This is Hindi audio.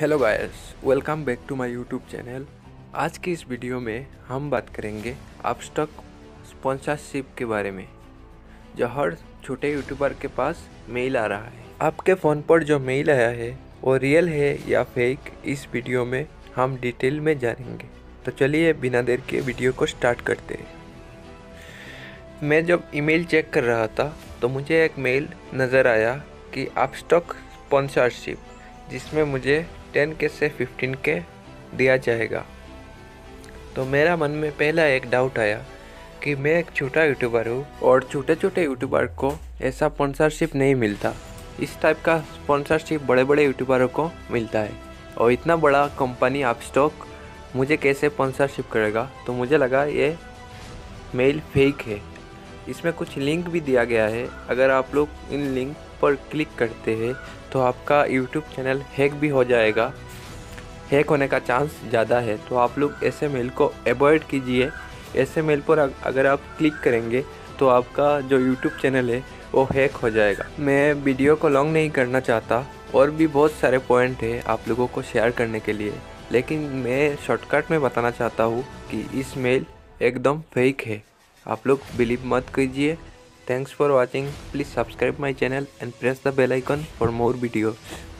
Hello guys, welcome back to my YouTube channel. आज की इस वीडियो में हम बात करेंगे अपस्टॉक स्पॉन्सरशिप के बारे में, जो हर छोटे यूट्यूबर के पास मेल आ रहा है। आपके फ़ोन पर जो मेल आया है वो रियल है या फेक, इस वीडियो में हम डिटेल में जानेंगे। तो चलिए बिना देर के वीडियो को स्टार्ट करते हैं। मैं जब ईमेल चेक कर रहा था तो मुझे एक मेल नज़र आया कि अपस्टॉक स्पॉन्सरशिप, जिसमें मुझे 10K से 15K दिया जाएगा। तो मेरा मन में पहला एक डाउट आया कि मैं एक छोटा यूट्यूबर हूँ और छोटे छोटे यूट्यूबर को ऐसा स्पॉन्सरशिप नहीं मिलता। इस टाइप का स्पॉन्सरशिप बड़े बड़े यूट्यूबरों को मिलता है और इतना बड़ा कंपनी अपस्टॉक मुझे कैसे स्पॉन्सरशिप करेगा। तो मुझे लगा ये मेल फेक है। इसमें कुछ लिंक भी दिया गया है, अगर आप लोग इन लिंक पर क्लिक करते हैं तो आपका YouTube चैनल हैक भी हो जाएगा। हैक होने का चांस ज़्यादा है, तो आप लोग ऐसे मेल को अवॉइड कीजिए। ऐसे मेल पर अगर आप क्लिक करेंगे तो आपका जो YouTube चैनल है वो हैक हो जाएगा। मैं वीडियो को लॉन्ग नहीं करना चाहता, और भी बहुत सारे पॉइंट है आप लोगों को शेयर करने के लिए, लेकिन मैं शॉर्टकट में बताना चाहता हूँ कि इस मेल एकदम फेक है। आप लोग बिलीव मत कीजिए। Thanks for watching. Please subscribe my channel and press the bell icon for more videos.